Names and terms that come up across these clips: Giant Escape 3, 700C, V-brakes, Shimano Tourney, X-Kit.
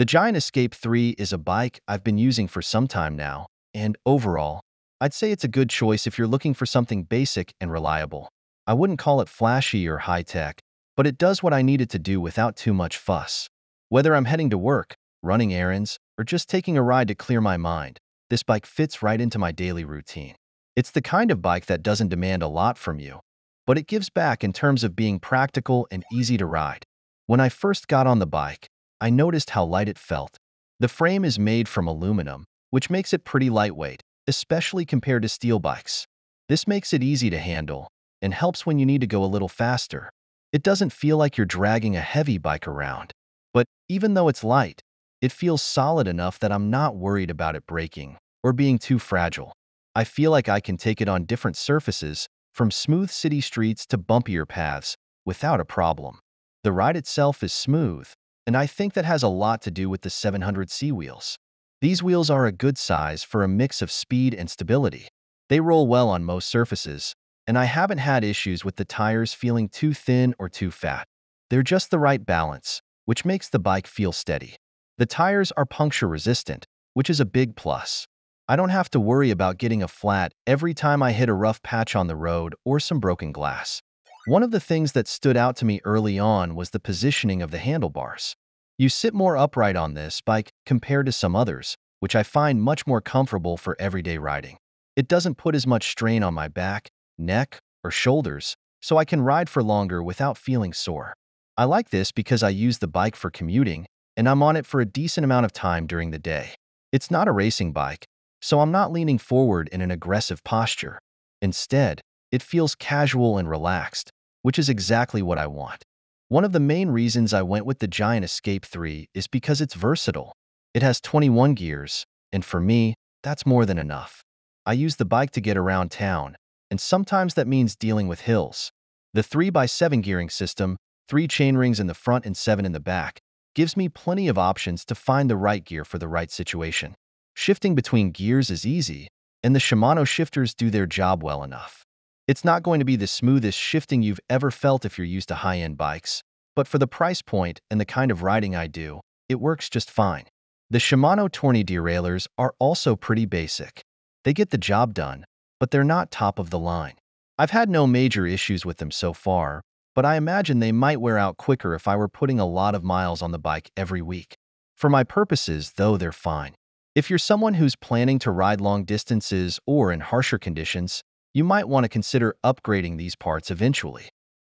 The Giant Escape 3 is a bike I've been using for some time now, and overall, I'd say it's a good choice if you're looking for something basic and reliable. I wouldn't call it flashy or high-tech, but it does what I need it to do without too much fuss. Whether I'm heading to work, running errands, or just taking a ride to clear my mind, this bike fits right into my daily routine. It's the kind of bike that doesn't demand a lot from you, but it gives back in terms of being practical and easy to ride. When I first got on the bike, I noticed how light it felt. The frame is made from aluminum, which makes it pretty lightweight, especially compared to steel bikes. This makes it easy to handle and helps when you need to go a little faster. It doesn't feel like you're dragging a heavy bike around. But even though it's light, it feels solid enough that I'm not worried about it breaking or being too fragile. I feel like I can take it on different surfaces, from smooth city streets to bumpier paths, without a problem. The ride itself is smooth, and I think that has a lot to do with the 700C wheels. These wheels are a good size for a mix of speed and stability. They roll well on most surfaces, and I haven't had issues with the tires feeling too thin or too fat. They're just the right balance, which makes the bike feel steady. The tires are puncture-resistant, which is a big plus. I don't have to worry about getting a flat every time I hit a rough patch on the road or some broken glass. One of the things that stood out to me early on was the positioning of the handlebars. You sit more upright on this bike compared to some others, which I find much more comfortable for everyday riding. It doesn't put as much strain on my back, neck, or shoulders, so I can ride for longer without feeling sore. I like this because I use the bike for commuting, and I'm on it for a decent amount of time during the day. It's not a racing bike, so I'm not leaning forward in an aggressive posture. Instead, it feels casual and relaxed, which is exactly what I want. One of the main reasons I went with the Giant Escape 3 is because it's versatile. It has 21 gears, and for me, that's more than enough. I use the bike to get around town, and sometimes that means dealing with hills. The 3x7 gearing system, 3 chainrings in the front and 7 in the back, gives me plenty of options to find the right gear for the right situation. Shifting between gears is easy, and the Shimano shifters do their job well enough. It's not going to be the smoothest shifting you've ever felt if you're used to high-end bikes, but for the price point and the kind of riding I do, it works just fine. The Shimano Tourney derailleurs are also pretty basic. They get the job done, but they're not top of the line. I've had no major issues with them so far, but I imagine they might wear out quicker if I were putting a lot of miles on the bike every week. For my purposes, though, they're fine. If you're someone who's planning to ride long distances or in harsher conditions, you might want to consider upgrading these parts eventually.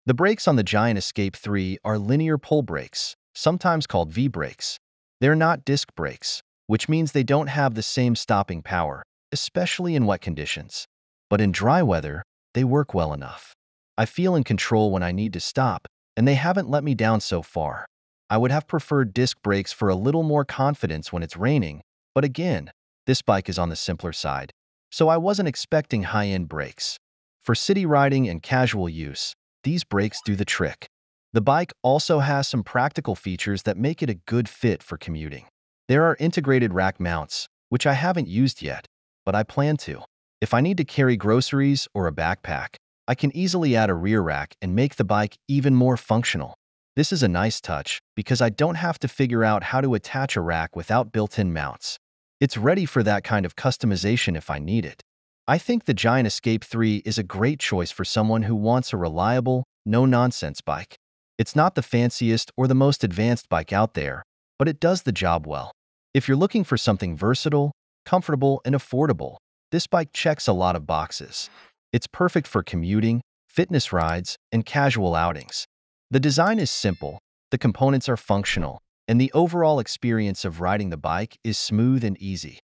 The brakes on the Giant Escape 3 are linear pole brakes, sometimes called V-brakes. They're not disc brakes, which means they don't have the same stopping power, especially in wet conditions. But in dry weather, they work well enough. I feel in control when I need to stop, and they haven't let me down so far. I would have preferred disc brakes for a little more confidence when it's raining, but again, this bike is on the simpler side, so I wasn't expecting high-end brakes. For city riding and casual use, these brakes do the trick. The bike also has some practical features that make it a good fit for commuting. There are integrated rack mounts, which I haven't used yet, but I plan to. If I need to carry groceries or a backpack, I can easily add a rear rack and make the bike even more functional. This is a nice touch because I don't have to figure out how to attach a rack without built-in mounts. It's ready for that kind of customization if I need it. I think the Giant Escape 3 is a great choice for someone who wants a reliable, no-nonsense bike. It's not the fanciest or the most advanced bike out there, but it does the job well. If you're looking for something versatile, comfortable, and affordable, this bike checks a lot of boxes. It's perfect for commuting, fitness rides, and casual outings. The design is simple, the components are functional, and the overall experience of riding the bike is smooth and easy.